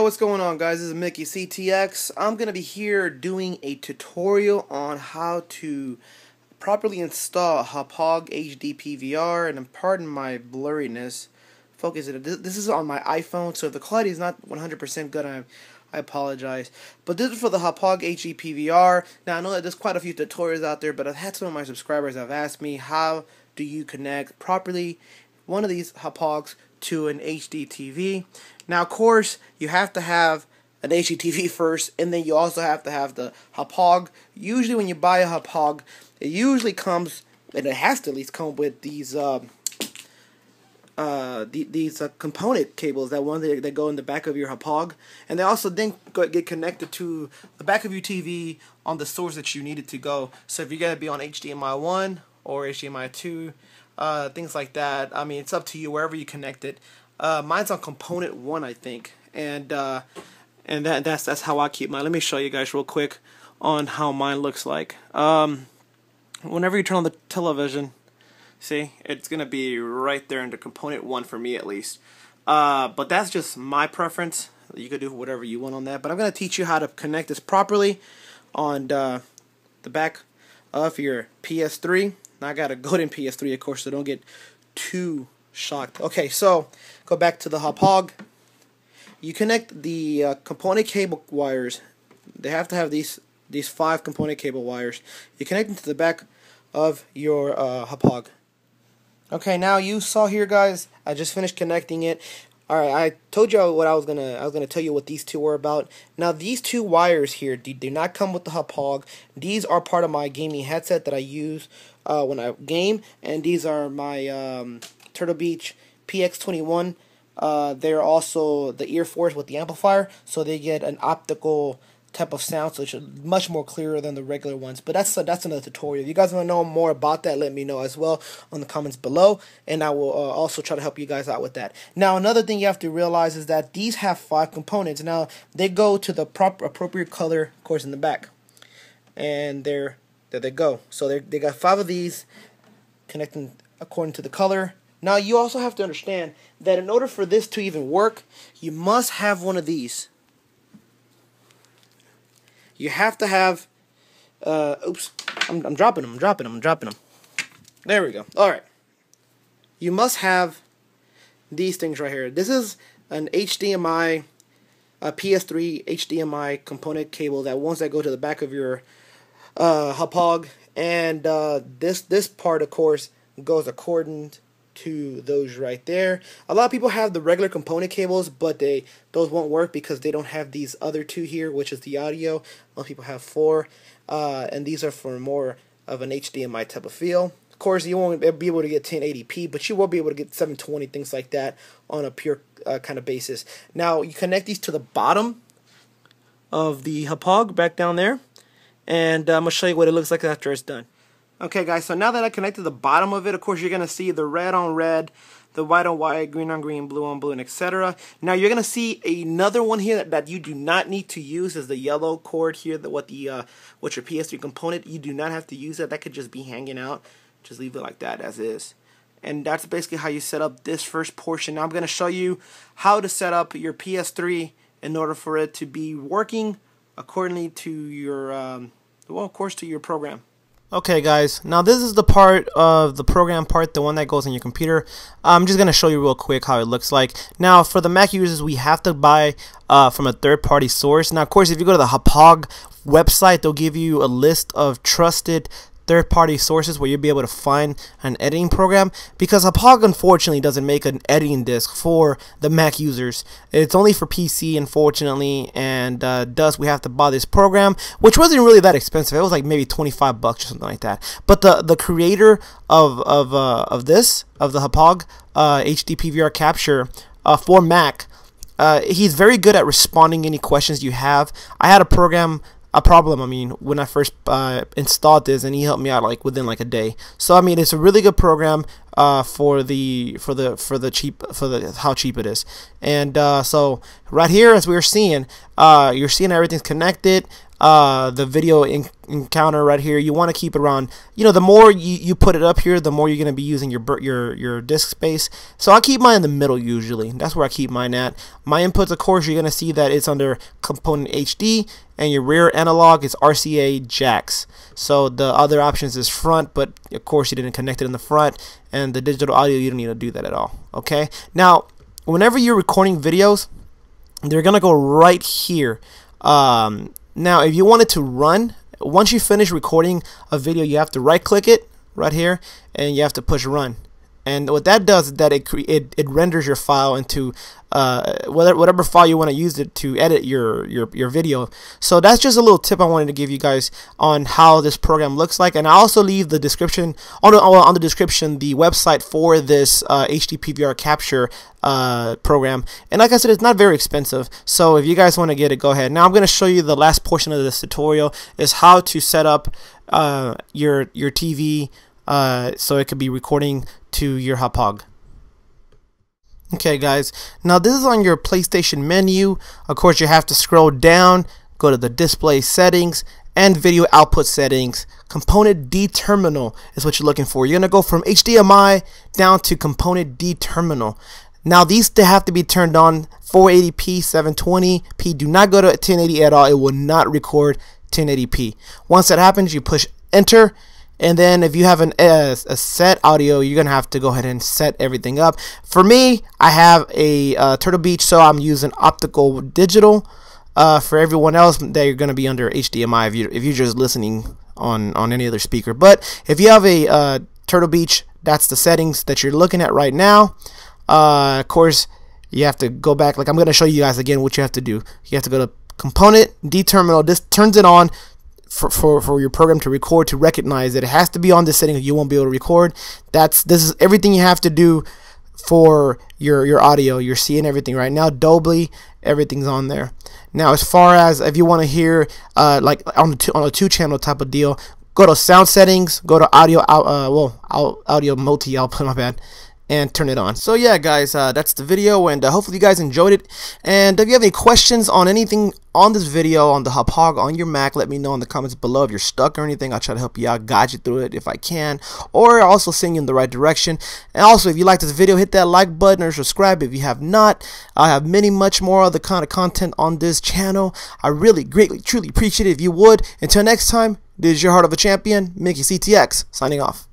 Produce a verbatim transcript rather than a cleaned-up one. Yo, what's going on, guys? This is Mickeyctx. I'm going to be here doing a tutorial on how to properly install Hauppauge H D P V R, and pardon my blurriness. Focus it. This is on my iPhone, so if the quality is not one hundred percent good, I, I apologize. But this is for the Hauppauge H D P V R. Now, I know that there's quite a few tutorials out there, but I've had some of my subscribers have asked me, how do you connect properly one of these Hauppauges to an H D T V? Now, of course, you have to have an H D T V first, and then you also have to have the Hauppauge. Usually, when you buy a Hauppauge, it usually comes, and it has to at least come with these uh, uh, the, these uh, component cables, that one that, that go in the back of your Hauppauge, and they also then go, get connected to the back of your T V on the source that you need it to go. So if you're gonna be on H D M I one or H D M I two, uh, things like that. I mean, it's up to you wherever you connect it. Uh, mine's on component one, I think, and uh, and that that's that's how I keep mine. Let me show you guys real quick on how mine looks like. Um, whenever you turn on the television, see, it's gonna be right there under component one for me, at least. Uh, but that's just my preference. You could do whatever you want on that. But I'm gonna teach you how to connect this properly on uh, the back of your P S three. Now, I got a golden P S three, of course, so don't get too shocked. Okay, so go back to the Hauppauge. You connect the uh, component cable wires. They have to have these these five component cable wires. You connect them to the back of your uh, Hauppauge. Okay, now you saw here, guys, I just finished connecting it. All right, I told you what I was gonna I was gonna tell you what these two were about. Now, these two wires here do, do not come with the Hauppauge. These are part of my gaming headset that I use uh, when I game, and these are my um, Turtle Beach P X twenty-one. Uh, they're also the Ear Force with the amplifier, so they get an optical type of sound, so it's much more clearer than the regular ones. But that's uh, that's another tutorial. If you guys want to know more about that, let me know as well on the comments below, and I will uh, also try to help you guys out with that. Now, another thing you have to realize is that these have five components. Now, they go to the proper appropriate color, of course, in the back, and there there they go. So they they got five of these connecting according to the color. Now, you also have to understand that in order for this to even work, you must have one of these. You have to have, uh, oops, I'm, I'm dropping them, I'm dropping them, I'm dropping them. There we go. All right. You must have these things right here. This is an H D M I, a P S three H D M I component cable, that ones that go to the back of your uh, Hauppauge, and uh, this this part, of course, goes according to those right there. A lot of people have the regular component cables, but they those won't work because they don't have these other two here, which is the audio. Most people have four, uh, and these are for more of an H D M I type of feel. Of course, you won't be able to get ten eighty p, but you will be able to get seven twenty, things like that, on a pure uh, kind of basis. Now, you connect these to the bottom of the Hauppauge, back down there, and uh, I'm gonna show you what it looks like after it's done. Okay, guys, so now that I connected the bottom of it, of course, you're going to see the red on red, the white on white, green on green, blue on blue, and et cetera. Now, you're going to see another one here that, that you do not need to use, is the yellow cord here, the, what the uh, what your P S three component. You do not have to use that. That could just be hanging out. Just leave it like that as is. And that's basically how you set up this first portion. Now, I'm going to show you how to set up your P S three in order for it to be working accordingly to your, um, well, of course, to your program. Okay, guys, now this is the part of the program part, the one that goes in your computer. I'm just going to show you real quick how it looks like. Now, for the Mac users, we have to buy uh, from a third-party source. Now, of course, if you go to the Hauppauge website, they'll give you a list of trusted third-party sources where you'll be able to find an editing program, because Hauppauge, unfortunately, doesn't make an editing disc for the Mac users. It's only for P C, unfortunately, and uh, thus we have to buy this program, which wasn't really that expensive. It was like maybe twenty-five bucks or something like that. But the the creator of of uh, of this of the Hauppauge uh, H D P V R capture uh, for Mac, uh, he's very good at responding to any questions you have. I had a program. A problem, I mean, when I first uh, installed this, and he helped me out like within like a day. So I mean, it's a really good program uh, for the for the for the cheap for the how cheap it is. And uh, so right here, as we were seeing, uh, you're seeing everything's connected. uh, the video in encounter right here, you want to keep it around, you know, the more you, you put it up here, the more you're going to be using your your your disk space. So I keep mine in the middle usually. That's where I keep mine at. My inputs, of course, you're going to see that it's under component H D, and your rear analog is R C A jacks. So the other options is front, but of course you didn't connect it in the front, and the digital audio, you don't need to do that at all. Okay, now whenever you're recording videos, they're gonna go right here. Um, now if you want it to run, once you finish recording a video, you have to right click it right here and you have to push run. And what that does is that it it, it renders your file into uh, whatever, whatever file you want to use it to edit your, your your video. So that's just a little tip I wanted to give you guys on how this program looks like. And I also leave the description on the, on the description the website for this uh, H D P V R capture uh, program. And like I said, it's not very expensive. So if you guys want to get it, go ahead. Now I'm going to show you the last portion of this tutorial is how to set up uh, your your T V. Uh, so it could be recording to your Hauppauge. Okay guys, now this is on your PlayStation menu. Of course you have to scroll down, go to the display settings and video output settings. Component D terminal is what you're looking for. You're going to go from H D M I down to component D terminal. Now these they have to be turned on four eighty p, seven twenty p. Do not go to ten eighty at all. It will not record ten eighty p. Once that happens, you push enter. And then if you have an, uh, a set audio, you're going to have to go ahead and set everything up. For me, I have a uh, Turtle Beach, so I'm using optical digital. Uh, for everyone else, they're going to be under H D M I if you're, if you're just listening on, on any other speaker. But if you have a uh, Turtle Beach, that's the settings that you're looking at right now. Uh, of course, you have to go back. Like I'm going to show you guys again what you have to do. You have to go to Component, D Terminal. This turns it on. For, for, for your program to record, to recognize that it has to be on this setting or you won't be able to record. That's this is everything you have to do for your your audio. You're seeing everything right now. Dolby, everything's on there. Now as far as if you want to hear uh, like on, the two, on a two channel type of deal, go to sound settings, go to audio out, uh, well out, audio multi output, my bad, and turn it on. So yeah guys, uh, that's the video, and uh, hopefully you guys enjoyed it. And if you have any questions on anything on this video, on the Hauppauge, on your Mac, let me know in the comments below. If you're stuck or anything, I'll try to help you out, guide you through it if I can, or also send you in the right direction. And also, if you like this video, hit that like button or subscribe if you have not. I have many much more other kind of content on this channel. I really greatly truly appreciate it if you would. Until next time, this is your heart of a champion, Mickeyctx, signing off.